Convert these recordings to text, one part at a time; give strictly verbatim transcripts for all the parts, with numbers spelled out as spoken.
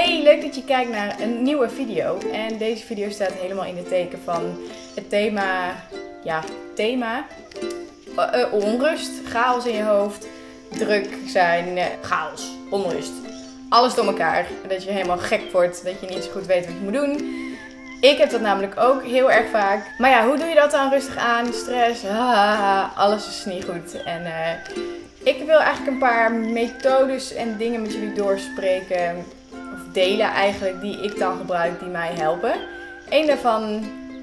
Hey, leuk dat je kijkt naar een nieuwe video. En deze video staat helemaal in het teken van het thema, ja, thema, uh, uh, onrust, chaos in je hoofd, druk zijn, uh, chaos, onrust. Alles door elkaar, dat je helemaal gek wordt, dat je niet zo goed weet wat je moet doen. Ik heb dat namelijk ook heel erg vaak. Maar ja, hoe doe je dat dan rustig aan? Stress, ah, alles is niet goed. En uh, ik wil eigenlijk een paar methodes en dingen met jullie doorspreken. Of delen eigenlijk, die ik dan gebruik, die mij helpen. Eén daarvan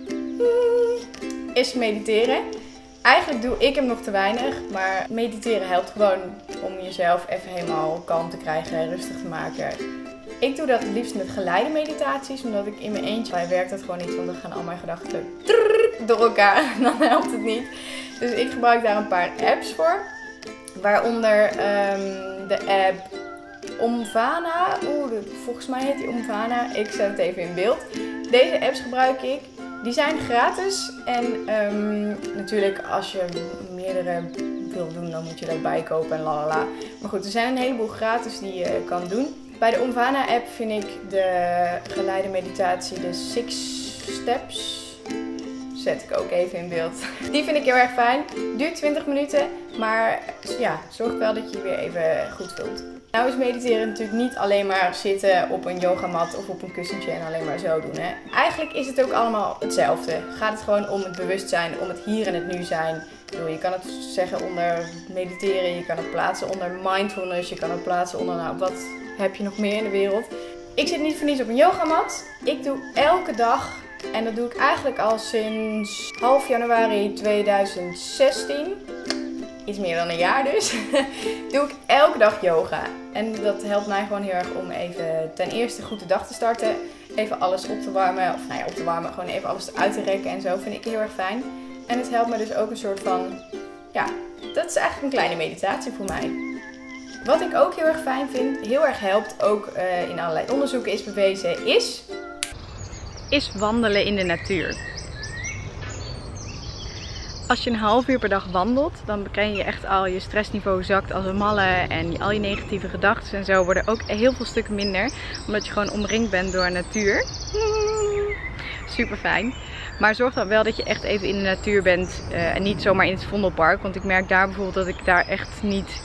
hmm, is mediteren. Eigenlijk doe ik hem nog te weinig. Maar mediteren helpt gewoon om jezelf even helemaal kalm te krijgen, rustig te maken. Ik doe dat het liefst met geleide meditaties, omdat ik in mijn eentje... Bij werkt dat gewoon niet, want dan gaan al mijn gedachten door elkaar en dan helpt het niet. Dus ik gebruik daar een paar apps voor. Waaronder um, de app Omvana. Oeh, volgens mij heet die Omvana. Ik zet het even in beeld. Deze apps gebruik ik. Die zijn gratis. En um, natuurlijk als je meerdere wil doen, dan moet je dat bijkopen en lalala. Maar goed, er zijn een heleboel gratis die je kan doen. Bij de Omvana app vind ik de geleide meditatie, de Six Steps, zet ik ook even in beeld. Die vind ik heel erg fijn. Duurt twintig minuten, maar ja, zorg wel dat je je weer even goed voelt. Nou is mediteren natuurlijk niet alleen maar zitten op een yogamat of op een kussentje en alleen maar zo doen, hè. Eigenlijk is het ook allemaal hetzelfde. Gaat het gewoon om het bewustzijn, om het hier en het nu zijn. Ik bedoel, je kan het zeggen onder mediteren, je kan het plaatsen onder mindfulness, je kan het plaatsen onder nou wat... heb je nog meer in de wereld. Ik zit niet voor niets op een yogamat. Ik doe elke dag, en dat doe ik eigenlijk al sinds half januari tweeduizend zestien, iets meer dan een jaar dus, doe ik elke dag yoga. En dat helpt mij gewoon heel erg om even ten eerste goed de dag te starten, even alles op te warmen, of nou ja, op te warmen, gewoon even alles uit te rekken en zo vind ik heel erg fijn. En het helpt me dus ook een soort van, ja, dat is eigenlijk een kleine meditatie voor mij. Wat ik ook heel erg fijn vind, heel erg helpt, ook uh, in allerlei onderzoeken is bewezen, is... is wandelen in de natuur. Als je een half uur per dag wandelt, dan kan je echt al je stressniveau zakt als een malle. En al je negatieve gedachten en zo worden ook heel veel stukken minder. Omdat je gewoon omringd bent door natuur. Super fijn. Maar zorg dan wel dat je echt even in de natuur bent uh, en niet zomaar in het Vondelpark. Want ik merk daar bijvoorbeeld dat ik daar echt niet...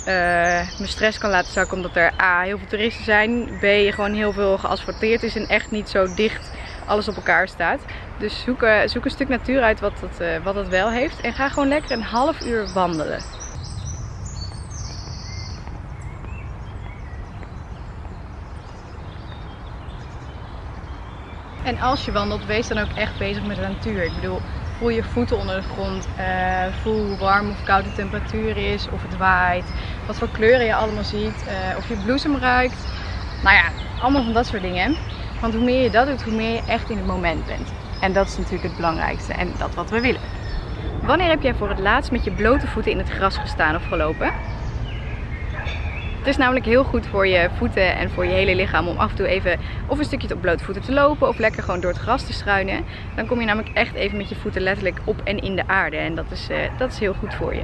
Uh, mijn stress kan laten zakken omdat er a. heel veel toeristen zijn, b. gewoon heel veel geasfalteerd is en echt niet zo dicht alles op elkaar staat. Dus zoek, uh, zoek een stuk natuur uit wat dat, uh, wat dat wel heeft en ga gewoon lekker een half uur wandelen. En als je wandelt, wees dan ook echt bezig met de natuur. Ik bedoel, voel je voeten onder de grond, uh, voel hoe warm of koud de temperatuur is, of het waait, wat voor kleuren je allemaal ziet, uh, of je bloesem ruikt. Nou ja, allemaal van dat soort dingen. Want hoe meer je dat doet, hoe meer je echt in het moment bent. En dat is natuurlijk het belangrijkste en dat wat we willen. Wanneer heb jij voor het laatst met je blote voeten in het gras gestaan of gelopen? Het is namelijk heel goed voor je voeten en voor je hele lichaam om af en toe even of een stukje op blote voeten te lopen of lekker gewoon door het gras te struinen. Dan kom je namelijk echt even met je voeten letterlijk op en in de aarde en dat is, uh, dat is heel goed voor je.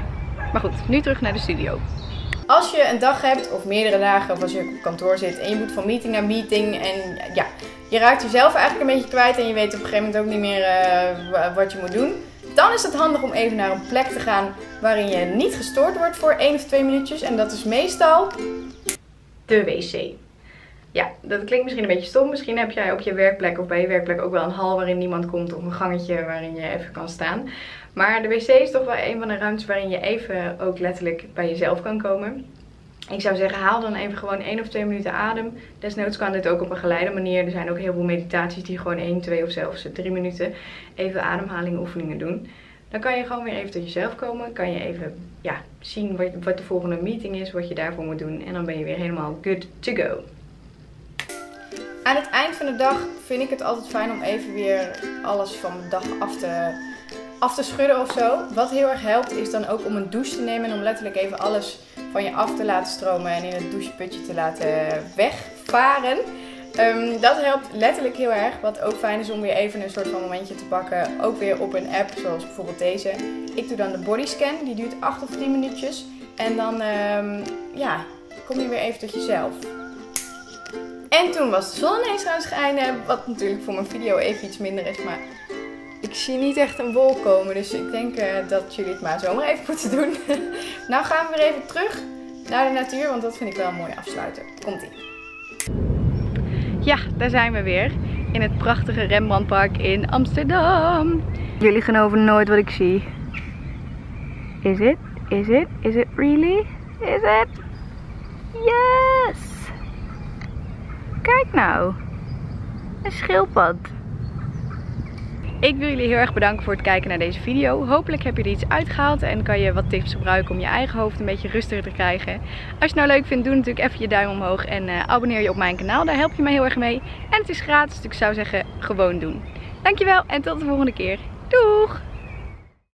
Maar goed, nu terug naar de studio. Als je een dag hebt of meerdere dagen of als je op kantoor zit en je moet van meeting naar meeting en ja, je raakt jezelf eigenlijk een beetje kwijt en je weet op een gegeven moment ook niet meer uh, wat je moet doen. Dan is het handig om even naar een plek te gaan waarin je niet gestoord wordt voor één of twee minuutjes. En dat is meestal de wc. Ja, dat klinkt misschien een beetje stom. Misschien heb jij op je werkplek of bij je werkplek ook wel een hal waarin niemand komt of een gangetje waarin je even kan staan. Maar de wc is toch wel een van de ruimtes waarin je even ook letterlijk bij jezelf kan komen. Ik zou zeggen, haal dan even gewoon één of twee minuten adem. Desnoods kan dit ook op een geleide manier. Er zijn ook heel veel meditaties die gewoon één, twee of zelfs drie minuten even ademhaling oefeningen doen. Dan kan je gewoon weer even tot jezelf komen. Kan je even ja, zien wat, wat de volgende meeting is, wat je daarvoor moet doen. En dan ben je weer helemaal good to go. Aan het eind van de dag vind ik het altijd fijn om even weer alles van de dag af te, af te schudden of zo. Wat heel erg helpt is dan ook om een douche te nemen en om letterlijk even alles... van je af te laten stromen en in het doucheputje te laten wegvaren. Um, dat helpt letterlijk heel erg. Wat ook fijn is om weer even een soort van momentje te pakken. Ook weer op een app zoals bijvoorbeeld deze. Ik doe dan de Bodyscan. Die duurt acht of tien minuutjes. En dan um, ja, kom je weer even tot jezelf. En toen was de zon ineens gaan schijnen, wat natuurlijk voor mijn video even iets minder is, maar ik zie niet echt een wolk komen. Dus ik denk uh, dat jullie het maar zomaar even moeten doen. Nou gaan we weer even terug naar de natuur, want dat vind ik wel een mooie afsluiter. Komt-ie. Ja, daar zijn we weer. In het prachtige Rembrandtpark in Amsterdam. Jullie geloven nooit wat ik zie. Is it? Is it? Is it really? Is it? Yes! Kijk nou. Een schildpad. Ik wil jullie heel erg bedanken voor het kijken naar deze video. Hopelijk heb je er iets uitgehaald en kan je wat tips gebruiken om je eigen hoofd een beetje rustiger te krijgen. Als je het nou leuk vindt, doe natuurlijk even je duim omhoog en uh, abonneer je op mijn kanaal. Daar help je mij heel erg mee. En het is gratis, dus ik zou zeggen, gewoon doen. Dankjewel en tot de volgende keer. Doeg!